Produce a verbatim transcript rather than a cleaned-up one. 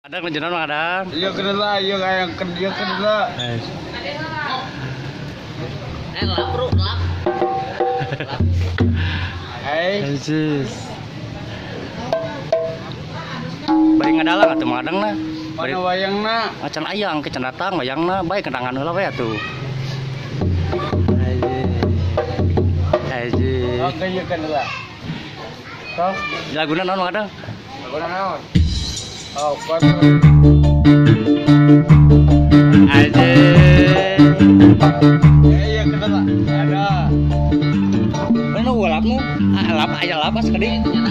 Ada kenjenan Bang Adam? Iya kedela, iya kayak kedela, kedela. Eh. Eh, lap bro, lap. Lap. Hai. Cis. Bari ngadalang atuh Mang Adam na. Mana wayangna? Acan ayang kecan datang wayangna bae kenangan heula we atuh. Hai. Hai. Oke, iya kedela. Tos, laguna naon Mang Adam? Laguna naon? Oh, aja. Iya, ada. Mana ulapmu? Alap aja lapas kedi.